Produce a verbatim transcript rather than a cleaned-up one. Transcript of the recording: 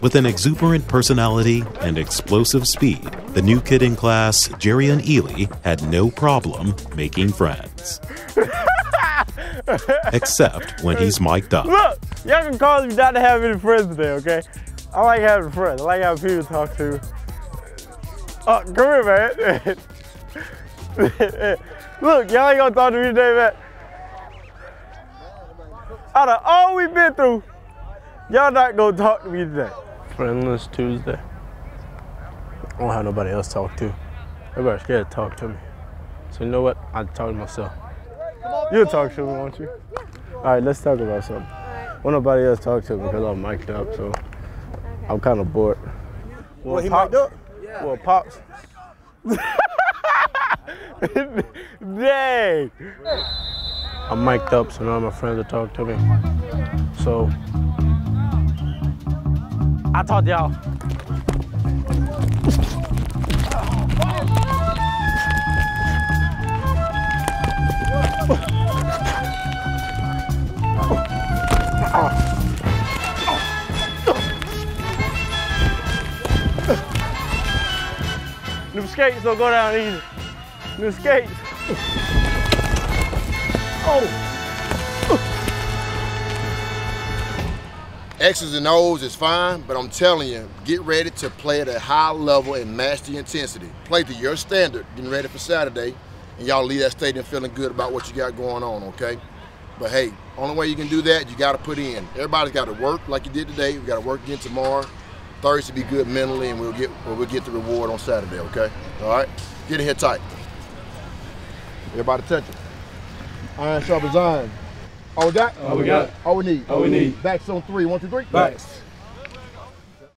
With an exuberant personality and explosive speed, the new kid in class, Jerrion Ealy, had no problem making friends. Except when he's mic'd up. Look, y'all can call me not to have any friends today, okay? I like having friends. I like having people to talk to. Oh, come here, man. Look, y'all ain't gonna talk to me today, man. Out of all we've been through, y'all not gonna talk to me today. Friendless Tuesday. I don't have nobody else to talk to. Everybody's scared to talk to me. So you know what? I talk to myself. You'll talk to me, won't you? All right, let's talk about something. Won't nobody else talk to me because I'm mic'd up, so I'm kind of bored. Well, well he mic'd up? Yeah. Well, Pops. Dang. I'm mic'd up, so none of my friends will talk to me. So I talk to y'all. New skates don't go down easy. New skates. Oh. X's and O's is fine, but I'm telling you, get ready to play at a high level and match the intensity. Play to your standard, getting ready for Saturday, and y'all leave that stadium feeling good about what you got going on, okay? But hey, only way you can do that, you got to put in. Everybody's got to work like you did today. We got to work again tomorrow. Thursday be good mentally, and we'll get we'll get the reward on Saturday, okay? All right? Get in here tight. Everybody touch it. Iron sharp as iron. All we got? All we got. All we need. All we need. Backs on three. One, two, three. Backs. Backs.